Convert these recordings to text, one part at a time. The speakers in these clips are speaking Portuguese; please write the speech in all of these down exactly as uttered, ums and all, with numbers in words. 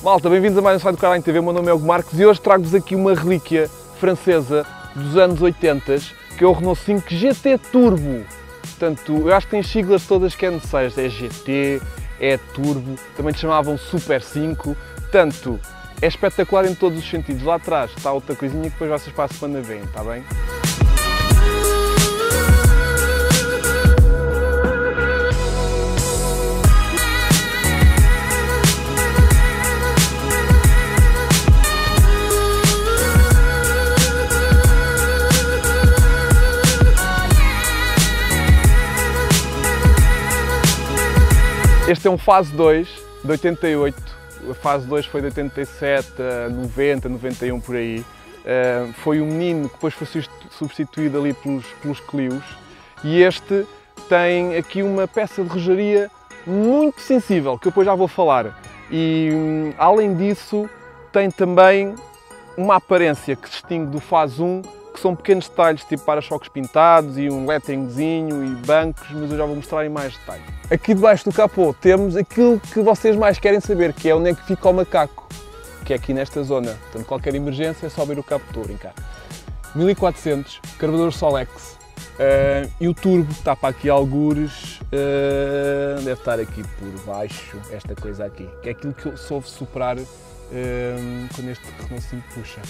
Malta, bem-vindos a mais um site do CarOnline T V, meu nome é Hugo Marques e hoje trago-vos aqui uma relíquia francesa dos anos oitenta, que é o Renault cinco G T Turbo. Portanto, eu acho que tem as siglas todas que é necessárias, é G T, é Turbo, também te chamavam Super cinco, portanto, é espetacular em todos os sentidos. Lá atrás está outra coisinha que depois vocês para a semana veem, está bem? Este é um fase dois de oitenta e oito, a fase dois foi de oitenta e sete a noventa, noventa e um por aí. Uh, foi um menino que depois foi substituído ali pelos, pelos Clios e este tem aqui uma peça de rejaria muito sensível, que eu depois já vou falar. E além disso tem também uma aparência que se distingue do fase um, que são pequenos detalhes, tipo para-choques pintados e um letteringzinho e bancos, mas eu já vou mostrar em mais detalhe. Aqui debaixo do capô temos aquilo que vocês mais querem saber, que é onde é que fica o macaco, que é aqui nesta zona. Portanto, qualquer emergência é só abrir o capô, estou a brincar. mil e quatrocentos, carburador Solex uh, e o turbo, está para aqui algures, uh, deve estar aqui por baixo, esta coisa aqui, que é aquilo que eu soube superar uh, quando este Renault cinco puxa.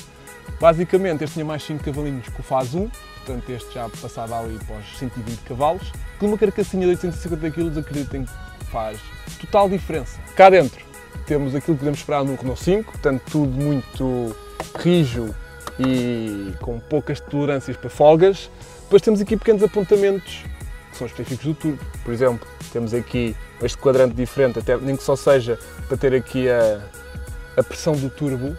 Basicamente, este tinha mais cinco cavalinhos que o fase um, portanto este já passava ali para os cento e vinte cavalos. Com uma carcassinha de oitocentos e cinquenta quilos, acreditem que faz total diferença. Cá dentro temos aquilo que podemos esperar no Renault cinco, portanto tudo muito rijo e com poucas tolerâncias para folgas. Depois temos aqui pequenos apontamentos que são específicos do turbo. Por exemplo, temos aqui este quadrante diferente, até nem que só seja para ter aqui a, a pressão do turbo,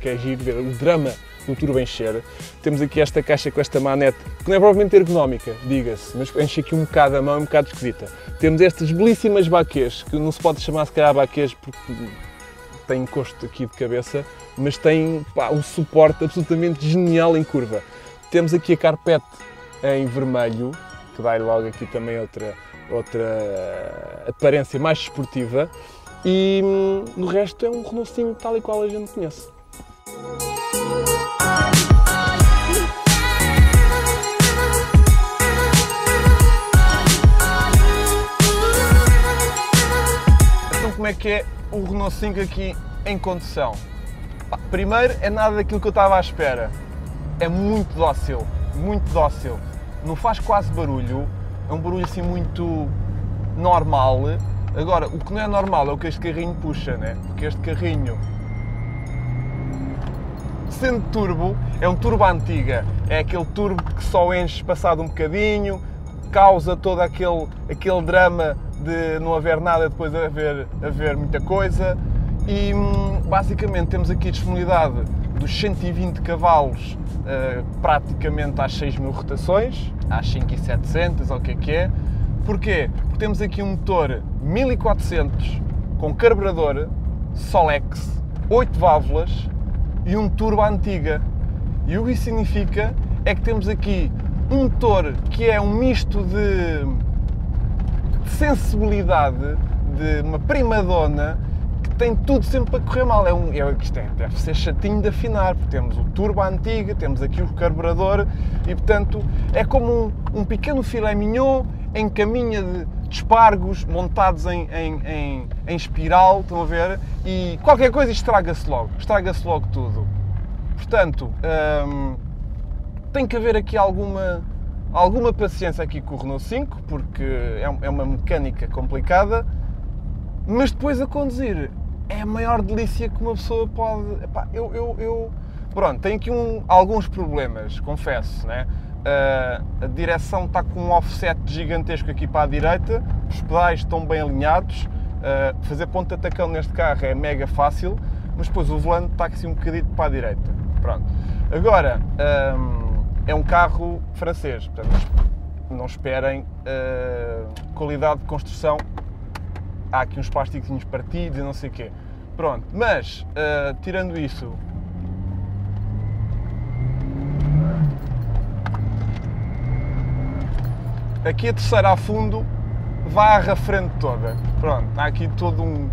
que é giro, ver o drama do turbo encher. Temos aqui esta caixa com esta manete, que não é provavelmente ergonómica, diga-se, mas enche aqui um bocado a mão, é um bocado esquisita. Temos estas belíssimas baquês, que não se pode chamar se calhar baquês porque tem encosto aqui de cabeça, mas tem pá, um suporte absolutamente genial em curva. Temos aqui a carpete em vermelho, que dá logo aqui também outra, outra aparência mais esportiva, e no resto é um Renault cinco tal e qual a gente conhece. Então, como é que é o Renault cinco aqui em condução? Primeiro, é nada daquilo que eu estava à espera. É muito dócil, muito dócil. Não faz quase barulho, é um barulho assim muito normal. Agora, o que não é normal é o que este carrinho puxa, né? Porque este carrinho, sendo turbo, é um turbo à antiga, é aquele turbo que só enche passado um bocadinho, causa todo aquele, aquele drama de não haver nada, depois de haver, haver muita coisa. E basicamente temos aqui a disponibilidade dos cento e vinte cavalos uh, praticamente às seis mil rotações, às cinco mil e setecentos ou o que é que é. Porquê? Porque temos aqui um motor mil e quatrocentos com carburador Solex, oito válvulas, e um turbo à antiga. E o que isso significa é que temos aqui um motor que é um misto de sensibilidade, de uma primadona, que tem tudo sempre para correr mal. É um, é, isto é, deve ser chatinho de afinar, porque temos o turbo à antiga, temos aqui o carburador e, portanto, é como um, um pequeno filé mignon em caminha de, de espargos montados em, em, em, em espiral, estão a ver? E qualquer coisa estraga-se logo, estraga-se logo tudo. Portanto, hum, tem que haver aqui alguma, alguma paciência aqui com o Renault cinco, porque é, é uma mecânica complicada, mas depois a conduzir é a maior delícia que uma pessoa pode... Epá, eu, eu, eu... Pronto, tem aqui um, alguns problemas, confesso, né? Uh, a direção está com um offset gigantesco aqui para a direita, os pedais estão bem alinhados, uh, fazer ponto de tacão neste carro é mega fácil, mas depois o volante está aqui um bocadito para a direita. Pronto. Agora, um, é um carro francês, portanto não esperem uh, qualidade de construção, há aqui uns plastiquinhos partidos e não sei o quê. Pronto, mas uh, tirando isso, aqui a terceira a fundo vai à frente toda. Pronto, há aqui todo um...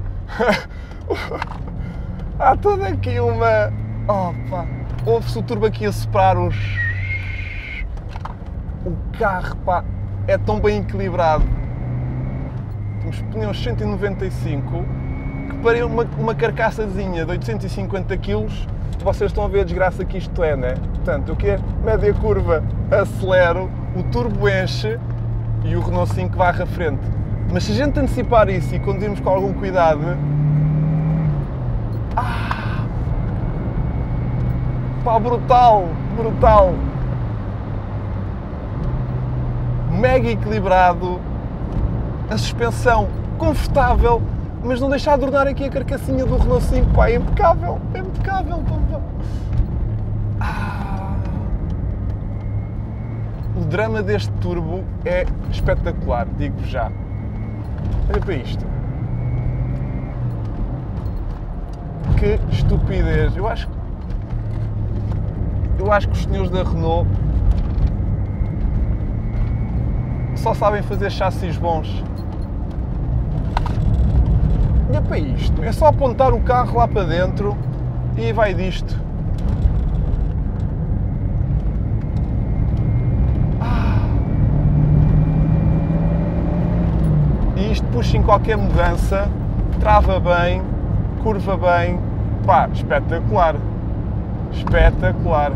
Há toda aqui uma... Opa! Ouve-se o turbo aqui a soprar os... O carro, pá, é tão bem equilibrado. Temos pneus cento e noventa e cinco, que para uma, uma carcaçazinha de oitocentos e cinquenta quilos, vocês estão a ver a desgraça que isto é, né? Portanto, o que é? Média curva, acelero, o turbo enche e o Renault cinco vai à frente. Mas se a gente antecipar isso e conduzirmos com algum cuidado... Ah, pá, brutal, brutal! Mega equilibrado, a suspensão confortável, mas não deixar de ornar aqui a carcassinha do Renault cinco, pá, é impecável, é impecável. Ah, o drama deste turbo é espetacular, digo-vos já. Olha para isto. Que estupidez. Eu acho, eu acho que os senhores da Renault só sabem fazer chassis bons. Olha para isto, é só apontar o carro lá para dentro e vai disto. Ah. E isto puxa em qualquer mudança, trava bem, curva bem, pá, espetacular, espetacular.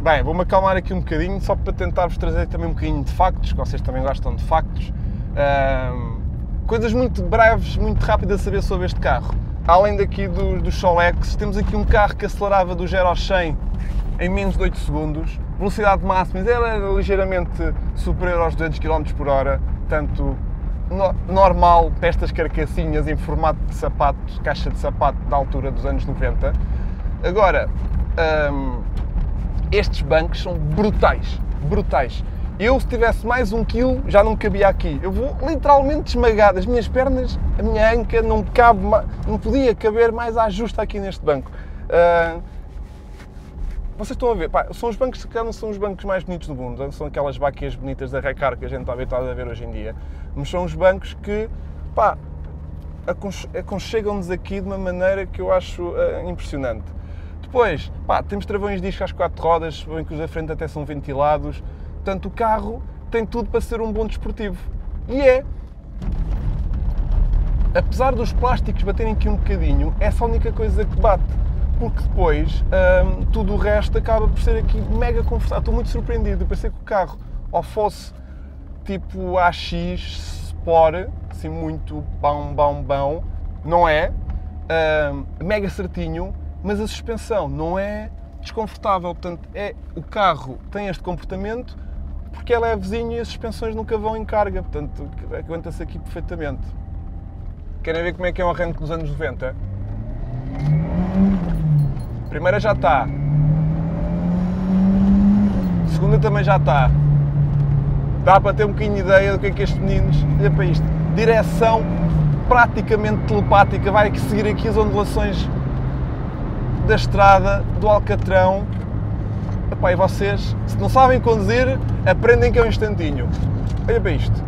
Bem, vou-me acalmar aqui um bocadinho, só para tentar-vos trazer também um bocadinho de factos, que vocês também gostam de factos. Um, coisas muito breves, muito rápidas a saber sobre este carro. Além daqui do, do Solex, temos aqui um carro que acelerava do zero ao cem em menos de oito segundos. Velocidade máxima era ligeiramente superior aos duzentos quilómetros por hora, portanto, no, normal para estas carcassinhas em formato de sapato, caixa de sapato da altura dos anos noventa. Agora, um, estes bancos são brutais, brutais. Eu, se tivesse mais um quilo, já não cabia aqui. Eu vou literalmente esmagado. As minhas pernas, a minha anca, não cabe, não podia caber mais à justa aqui neste banco. Uh, vocês estão a ver, pá, são os bancos que não são os bancos mais bonitos do mundo, não são aquelas baquinhas bonitas da Recar que a gente está habituado a ver hoje em dia, mas são os bancos que, pá, aconchegam-nos aqui de uma maneira que eu acho uh, impressionante. Depois, pá, temos travões de disco às quatro rodas, se bem que os da frente até são ventilados, portanto o carro tem tudo para ser um bom desportivo. E é! Apesar dos plásticos baterem aqui um bocadinho, essa é a única coisa que bate, porque depois hum, tudo o resto acaba por ser aqui mega confortável. Estou muito surpreendido, eu pensei que o carro ou fosse tipo A X Sport, assim muito bom, bom, bom, não é? Hum, mega certinho. Mas a suspensão não é desconfortável, portanto, é, o carro tem este comportamento porque é levezinho e as suspensões nunca vão em carga, portanto, aguenta-se aqui perfeitamente. Querem ver como é que é um arranque dos anos noventa? Primeira já está. Segunda também já está. Dá para ter um bocadinho de ideia do que é que estes meninos... Olha para isto. Direção praticamente telepática, vai aqui seguir aqui as ondulações da estrada, do alcatrão. Epá, e vocês, se não sabem conduzir, aprendem que é um instantinho. Olha para isto.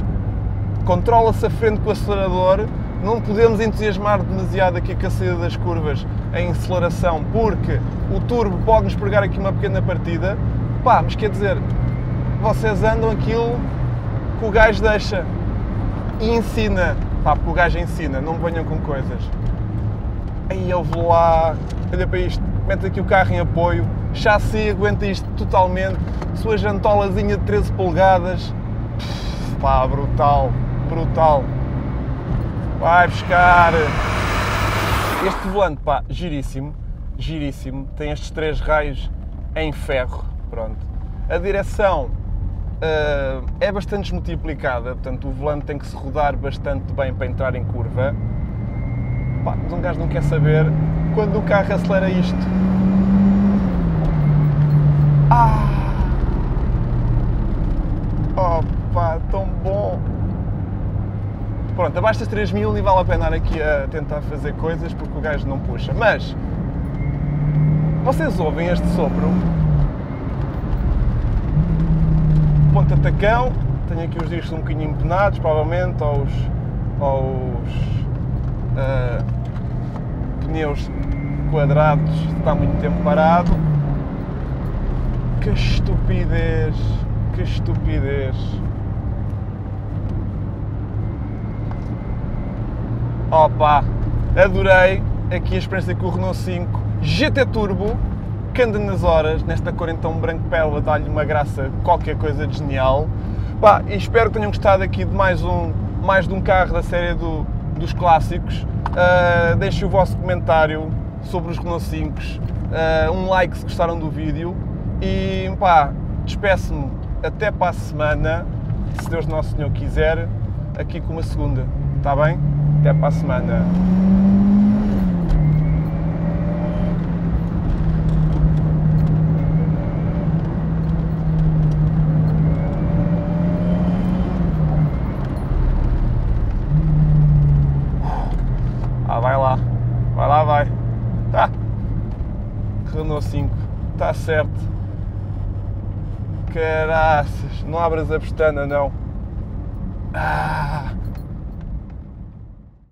Controla-se a frente com o acelerador. Não podemos entusiasmar demasiado aqui com a saída das curvas em aceleração, porque o turbo pode-nos pregar aqui uma pequena partida. Pá, mas quer dizer, vocês andam aquilo que o gajo deixa e ensina. Pá, porque o gajo ensina, não venham com coisas. Aí eu vou lá, olha para isto, mete aqui o carro em apoio, chassi aguenta isto totalmente, sua jantolazinha de treze polegadas, pff, pá, brutal, brutal, vai buscar. Este volante, pá, giríssimo, giríssimo, tem estes três raios em ferro, pronto. A direção uh, é bastante desmultiplicada, portanto o volante tem que se rodar bastante bem para entrar em curva. Pá, mas um gajo não quer saber quando o carro acelera isto. Ah! Oh pá, tão bom! Pronto, abaixo das três mil e vale a pena andar aqui a tentar fazer coisas porque o gajo não puxa. Mas, vocês ouvem este sopro? Ponta tacão, tenho aqui os discos um bocadinho empenados, provavelmente, aos... aos... pneus quadrados está muito tempo parado. Que estupidez, que estupidez. Opa, adorei aqui a experiência com o Renault cinco G T Turbo, que anda nas horas, nesta cor então branco pérola, dá-lhe uma graça, qualquer coisa de genial. Pá, e espero que tenham gostado aqui de mais um, mais de um carro da série do, dos clássicos. Uh, deixem o vosso comentário sobre os Renault cinco s, uh, um like se gostaram do vídeo e pá, despeço-me até para a semana, se Deus Nosso Senhor quiser, aqui com uma segunda, está bem? Até para a semana. cinco, está certo. Caraças, não abras a pestana não. Ah.